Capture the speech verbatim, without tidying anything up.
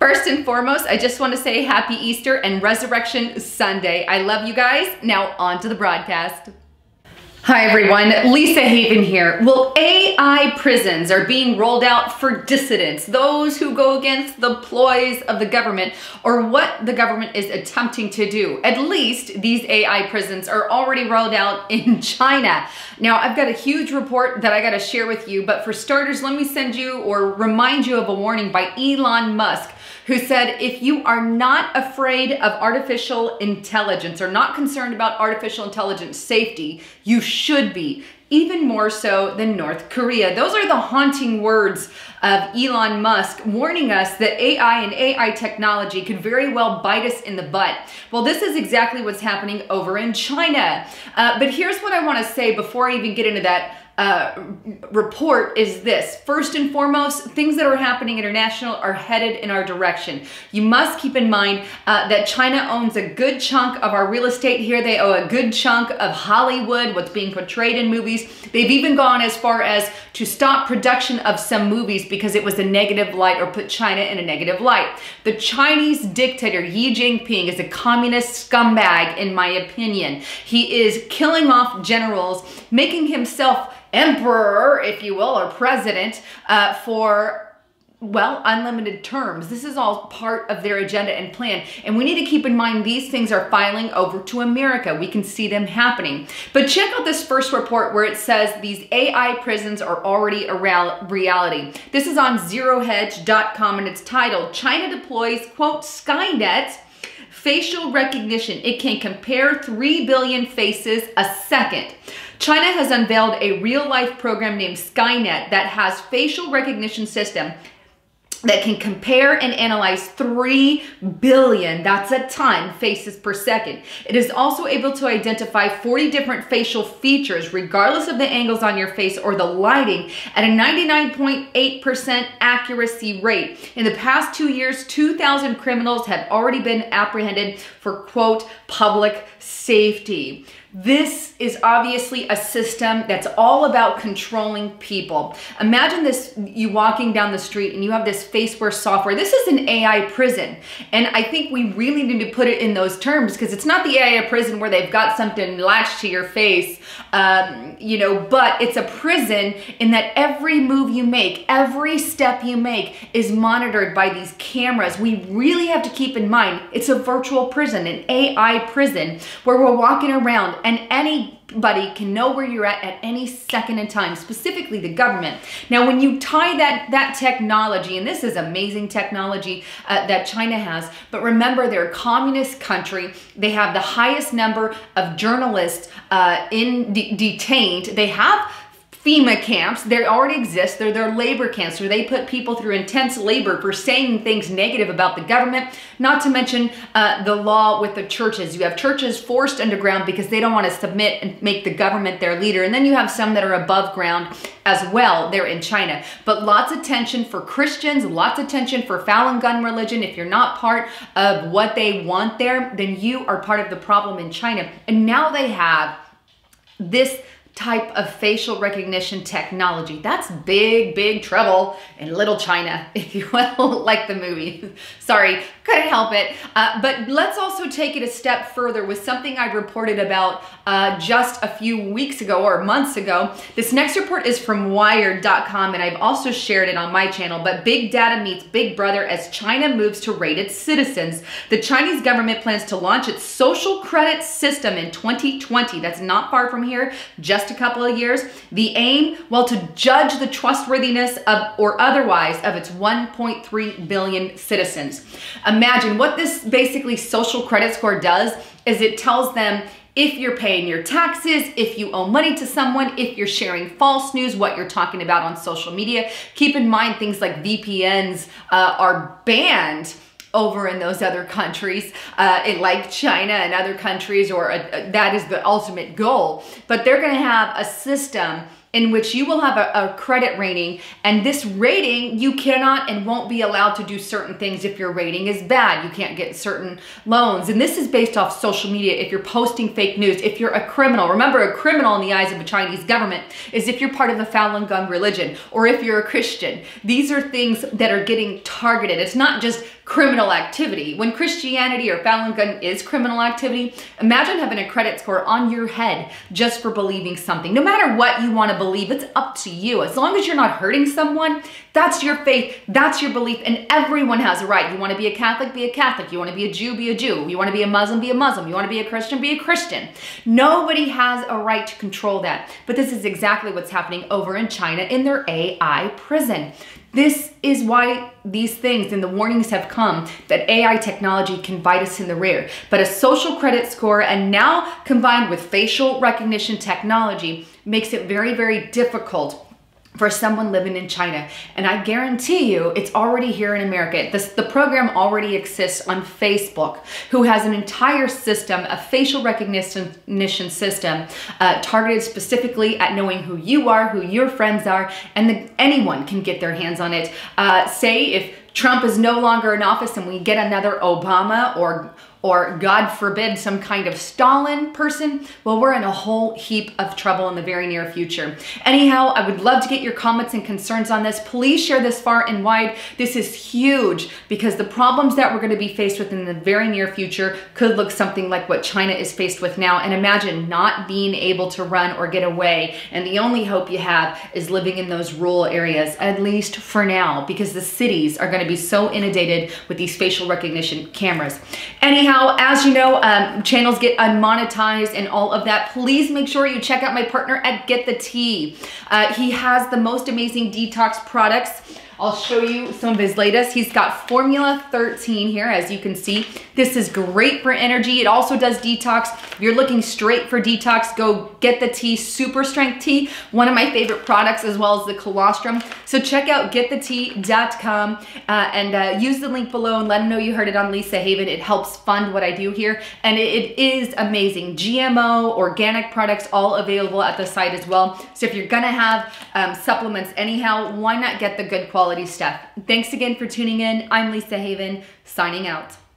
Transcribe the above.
First and foremost, I just want to say happy Easter and Resurrection Sunday. I love you guys. Now on to the broadcast. Hi everyone, Lisa Haven here. Well, A I prisons are being rolled out for dissidents, those who go against the ploys of the government or what the government is attempting to do. At least these A I prisons are already rolled out in China. Now, I've got a huge report that I gotta share with you, but for starters, let me send you or remind you of a warning by Elon Musk, who said, if you are not afraid of artificial intelligence or not concerned about artificial intelligence safety, you should be, even more so than North Korea. Those are the haunting words of Elon Musk, warning us that A I and A I technology could very well bite us in the butt. Well, this is exactly what's happening over in China. Uh, but here's what I wanna say before I even get into that Uh, report is this. First and foremost, things that are happening international are headed in our direction. You must keep in mind uh, that China owns a good chunk of our real estate here. They own a good chunk of Hollywood, what's being portrayed in movies. They've even gone as far as to stop production of some movies because it was a negative light or put China in a negative light. The Chinese dictator Xi Jinping is a communist scumbag, in my opinion. He is killing off generals, making himself emperor, if you will, or president uh, for, well, unlimited terms. This is all part of their agenda and plan. And we need to keep in mind these things are filing over to America. We can see them happening. But check out this first report where it says these A I prisons are already a reality. This is on zero hedge dot com and it's titled, China deploys, quote, Skynet facial recognition. It can compare three billion faces a second. China has unveiled a real-life program named Skynet that has facial recognition system that can compare and analyze three billion, that's a ton, faces per second. It is also able to identify forty different facial features, regardless of the angles on your face or the lighting, at a ninety-nine point eight percent accuracy rate. In the past two years, two thousand criminals have already been apprehended for, quote, public safety. This is obviously a system that's all about controlling people. Imagine this, you walking down the street and you have this faceware software. This is an A I prison. And I think we really need to put it in those terms because it's not the A I prison where they've got something latched to your face, um, you know, but it's a prison in that every move you make, every step you make is monitored by these cameras. We really have to keep in mind, it's a virtual prison, an A I prison where we're walking around and anybody can know where you're at at any second in time, specifically the government. Now, when you tie that, that technology, and this is amazing technology uh, that China has, but remember they're a communist country. They have the highest number of journalists uh, in de detained. They have FEMA camps, they already exist, they're their labor camps where they put people through intense labor for saying things negative about the government, not to mention uh, the law with the churches. You have churches forced underground because they don't want to submit and make the government their leader, and then you have some that are above ground as well there in China. But lots of tension for Christians, lots of tension for Falun Gong religion. If you're not part of what they want there, then you are part of the problem in China. And now they have this type of facial recognition technology. That's big, big trouble in Little China, if you will, like the movie. Sorry, couldn't help it. Uh, but let's also take it a step further with something I reported about uh, just a few weeks ago or months ago. This next report is from Wired dot com, and I've also shared it on my channel, but big data meets big brother as China moves to rate its citizens. The Chinese government plans to launch its social credit system in twenty twenty. That's not far from here, just a couple of years. The aim, well, to judge the trustworthiness of or otherwise of its one point three billion citizens. Imagine what this basically social credit score does is it tells them if you're paying your taxes, if you owe money to someone, if you're sharing false news, what you're talking about on social media. Keep in mind things like V P Ns uh, are banned over in those other countries, uh, in like China and other countries, or a, a, that is the ultimate goal. But they're gonna have a system in which you will have a, a credit rating, and this rating, you cannot and won't be allowed to do certain things if your rating is bad. You can't get certain loans. And this is based off social media, if you're posting fake news, if you're a criminal. Remember, a criminal in the eyes of a Chinese government is if you're part of the Falun Gong religion, or if you're a Christian. These are things that are getting targeted. It's not just criminal activity. When Christianity or Falun Gong is criminal activity, imagine having a credit score on your head just for believing something. No matter what you want to believe, it's up to you. As long as you're not hurting someone, that's your faith, that's your belief, and everyone has a right. You want to be a Catholic, be a Catholic. You want to be a Jew, be a Jew. You want to be a Muslim, be a Muslim. You want to be a Christian, be a Christian. Nobody has a right to control that. But this is exactly what's happening over in China in their A I prison. This is why these things and the warnings have come that A I technology can bite us in the rear. But a social credit score, and now combined with facial recognition technology, makes it very, very difficult for someone living in China. And I guarantee you, it's already here in America. This, the program already exists on Facebook, who has an entire system, a facial recognition system uh, targeted specifically at knowing who you are, who your friends are, and the, anyone can get their hands on it. Uh, say if Trump is no longer in office and we get another Obama or or God forbid, some kind of Stalin person, well, we're in a whole heap of trouble in the very near future. Anyhow, I would love to get your comments and concerns on this. Please share this far and wide. This is huge because the problems that we're gonna be faced with in the very near future could look something like what China is faced with now. And imagine not being able to run or get away. And the only hope you have is living in those rural areas, at least for now, because the cities are gonna be so inundated with these facial recognition cameras. Anyhow, Now, as you know, um, channels get unmonetized and all of that. Please make sure you check out my partner at Get the Tea. Uh, he has the most amazing detox products. I'll show you some of his latest. He's got Formula thirteen here, as you can see. This is great for energy. It also does detox. If you're looking straight for detox, go Get the Tea Super Strength Tea, one of my favorite products, as well as the colostrum. So check out get the tea dot com uh, and uh, use the link below and let them know you heard it on Lisa Haven. It helps fund what I do here, and it, it is amazing. G M O, organic products, all available at the site as well. So if you're gonna have um, supplements anyhow, why not get the good quality stuff? Thanks again for tuning in. I'm Lisa Haven, signing out.